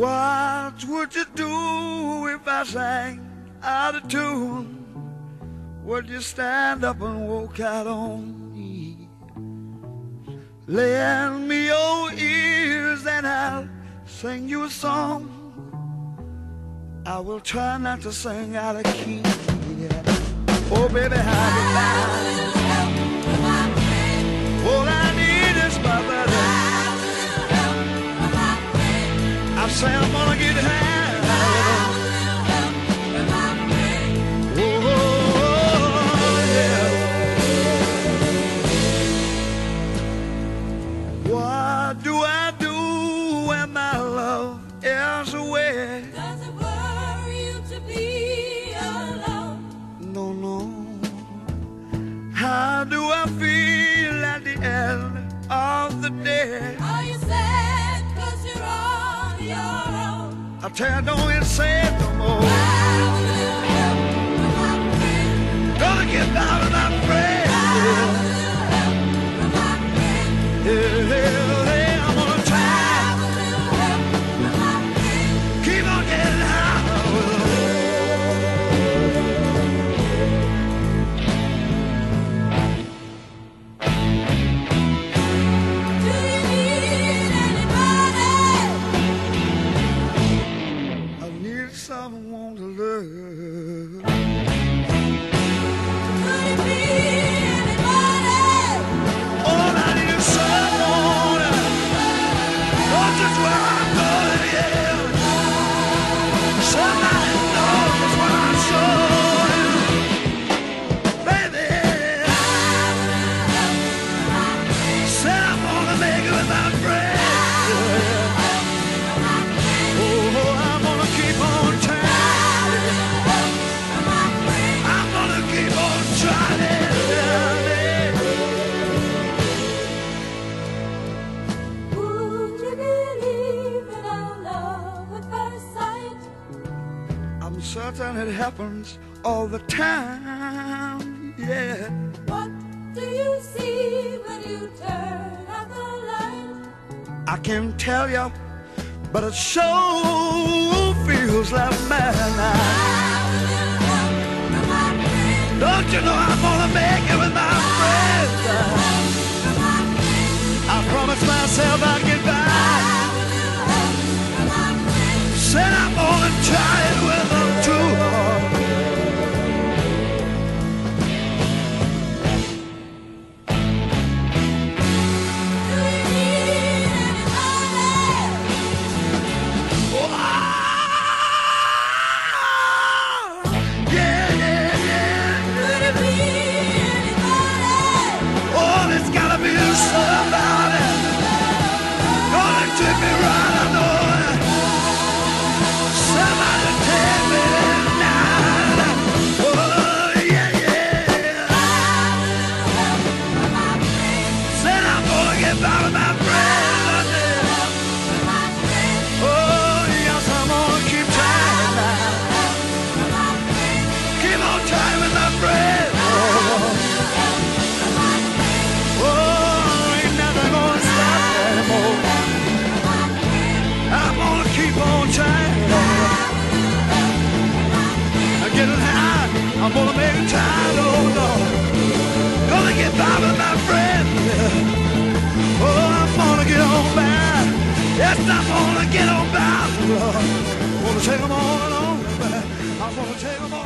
What would you do if I sang out of tune? Would you stand up and walk out on me? Lend me your ears and I'll sing you a song. I will try not to sing out of key. Yeah. Oh baby, how do you? Say I'm gonna get high. Oh, yeah. What do I do when my love is away? Does it worry you to be alone? No, no. How do I feel at the end of the day? Are you sad 'cause you're on your own? I tell you, don't get sad no more. Gonna get out of my friend. Yeah, I'm gonna try. Keep on getting someone to love. Could it be anybody? All I need is someone. That's just where I'm going, yeah. Somebody knows that's what I'm showing. Baby, said I'm gonna make it without bread. Certain it happens all the time, yeah. What do you see when you turn out the light? I can't tell you, but it sure feels like madness. Don't you know I'm gonna make it with my friends? I promised myself I'd get by. Said I'm gonna try it with them. I'm gonna make a child, oh Lord. Gonna get by with my friend. Oh, I'm gonna get on back. Yes, I'm gonna get on back, Lord. I'm gonna take them all along. I'm gonna take them all.